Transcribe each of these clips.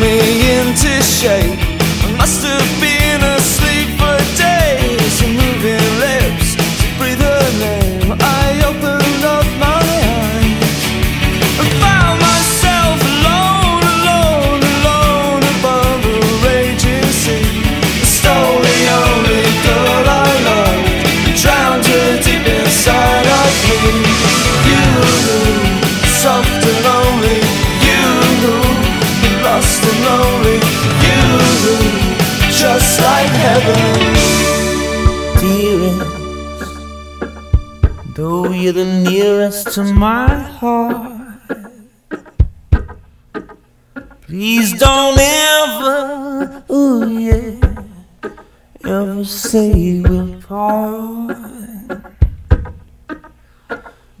me into shape. I must have been asleep for days. Your moving lips to breathe her name. I opened up my eyes and found myself alone, alone, alone above a raging sea. I stole the only girl I loved and drowned her deep inside of me. You, soft and lonely. Lost and lonely, you just like heaven. Dearest, though you're the nearest to my heart, please don't ever, oh yeah, ever say we'll part.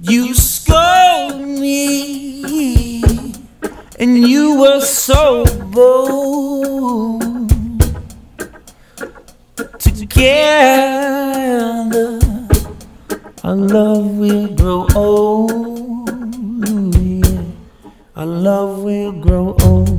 You scold me, and you were so bold. Together our love will grow old, yeah. Our love will grow old.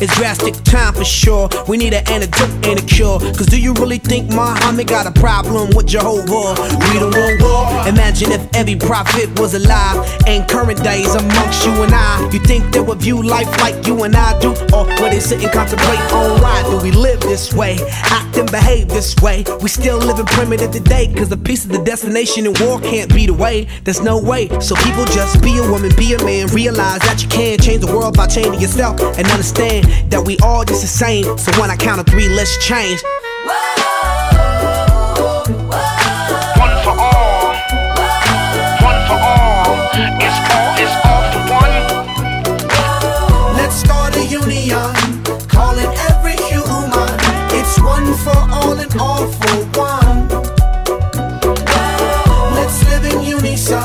It's drastic time for sure. We need an antidote and a cure. Cause do you really think Muhammad got a problem with Jehovah? We don't want war. Imagine if every prophet was alive in current days amongst you and I. You think they would view life like you and I do? Or would they sit and contemplate on why do we live this way? Act and behave this way. We still living primitive today. Cause a piece of the destination in war can't be the way. There's no way. So people, just be a woman, be a man. Realize that you can change the world by changing yourself. And understand that we all just the same. So when I count to three, let's change. One for all. One for all. It's all, it's all for one. Let's start a union, call it every human. It's one for all and all for one. Let's live in unison,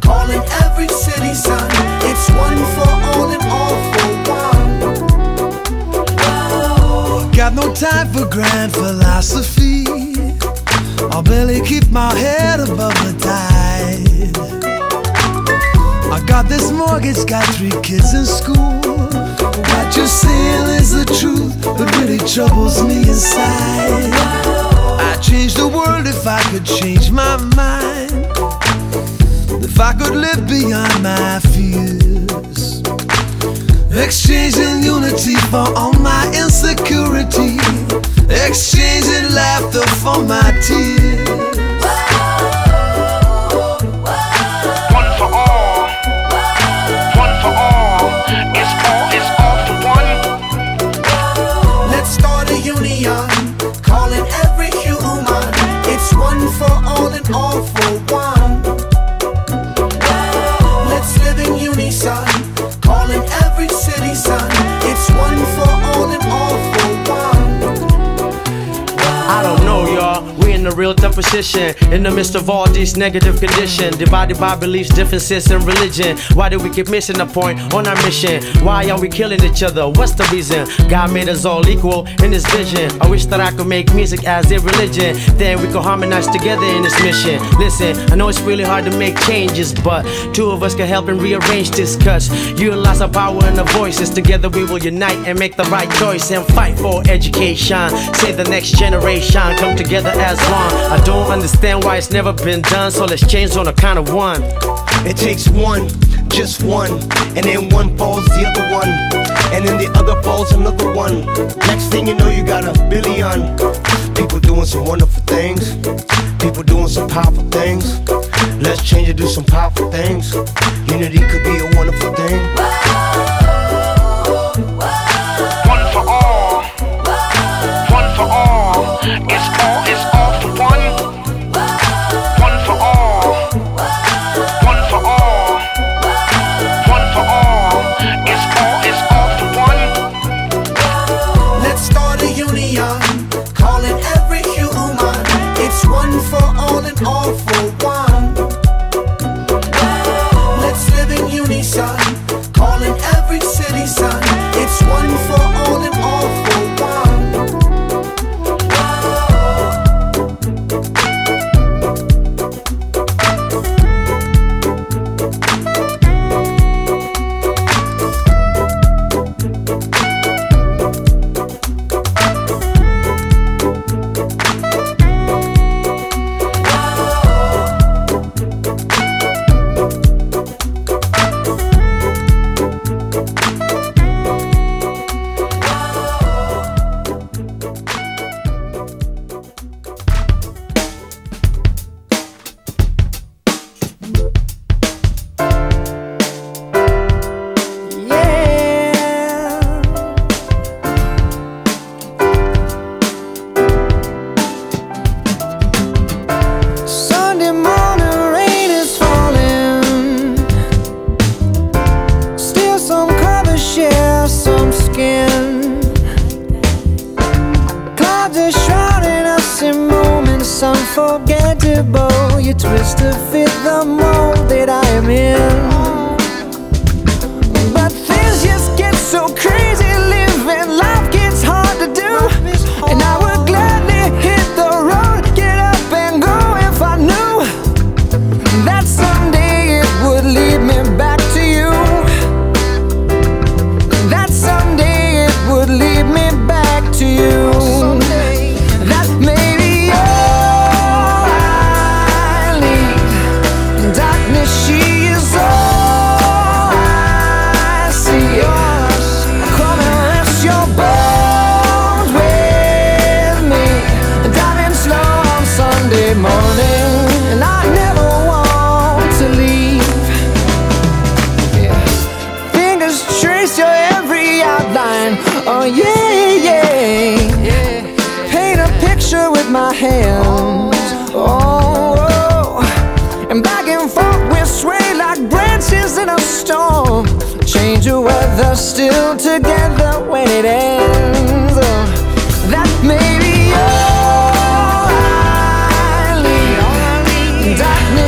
call it every city sun. It's one for all and all for one. Got no time for grand philosophy. I'll barely keep my head above the tide. I got this mortgage, got three kids in school. What you're saying is the truth, but really troubles me inside. I'd change the world if I could change my mind, if I could live beyond my fears. Exchanging unity for all my insecurity, exchanging laughter for my tears. One for all. One for all. It's all, it's all for one. Let's start a union, a real tough position in the midst of all these negative conditions, divided by beliefs, differences in religion. Why do we keep missing the point on our mission? Why are we killing each other? What's the reason? God made us all equal in His vision. I wish that I could make music as a religion, then we could harmonize together in this mission. Listen, I know it's really hard to make changes, but two of us can help and rearrange this, cause utilize our power and our voices. Together we will unite and make the right choice, and fight for education, save the next generation, come together as one. I don't understand why it's never been done, so let's change on a count of one. It takes one, just one, and then one falls the other one, and then the other falls another one. Next thing you know, you got a billion people doing some wonderful things, people doing some powerful things. Let's change it, do some powerful things. Unity could be a wonderful thing. One for all, one for all. It's all for one. One for all, one for all, one for all. It's all for one. Let's start a union, call it every human. It's one for all and all for one. Let's live in unison, calling every city son. It's one for all and all for one.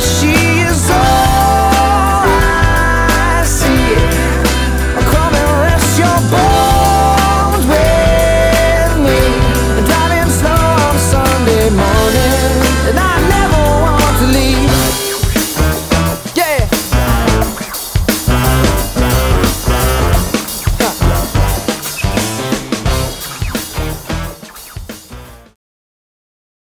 She